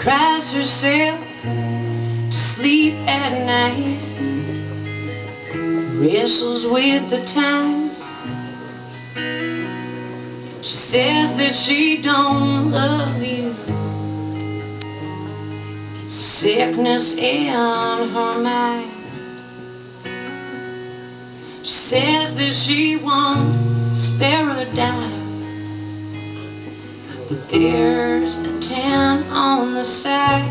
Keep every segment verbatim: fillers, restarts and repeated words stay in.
cries herself to sleep at night, wrestles with the time. She says that she don't love you. It's sickness in her mind. She says that she won't spare a dime, but there's a ten on the side.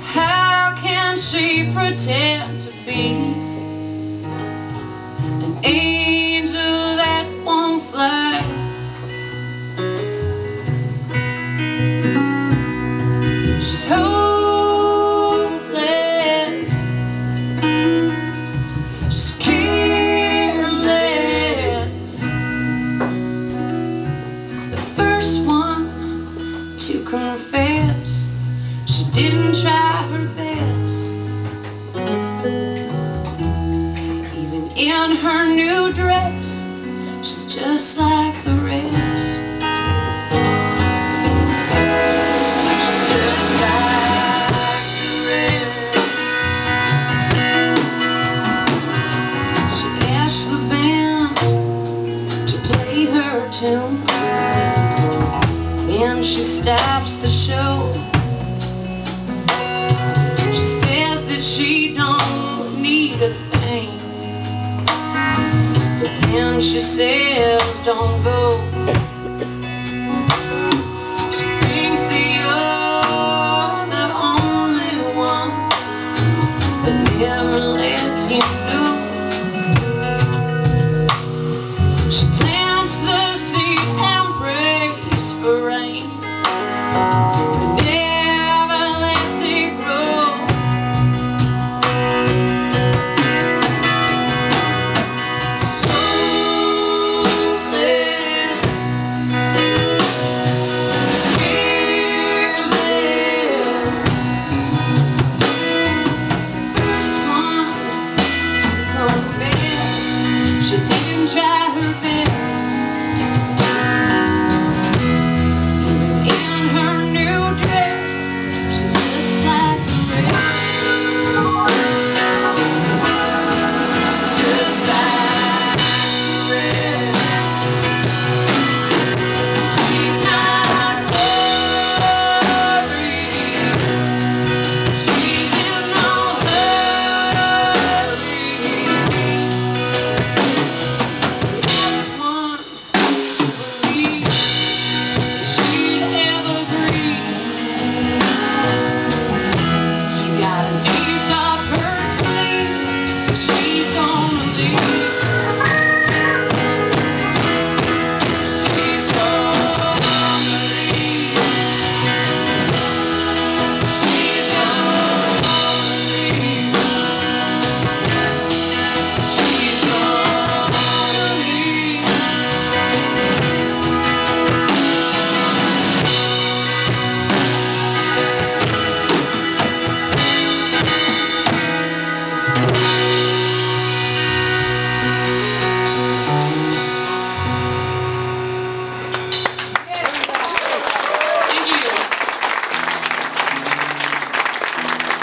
How can she pretend to be an angel that won't fly? She's hopeless, she's careless, the first one to confess she didn't try her best. Even in her new dress, she's just like the rest. She's just like the rest. She asked the band to play her tune, then she stops the show. She don't need a thing, but then she says don't go.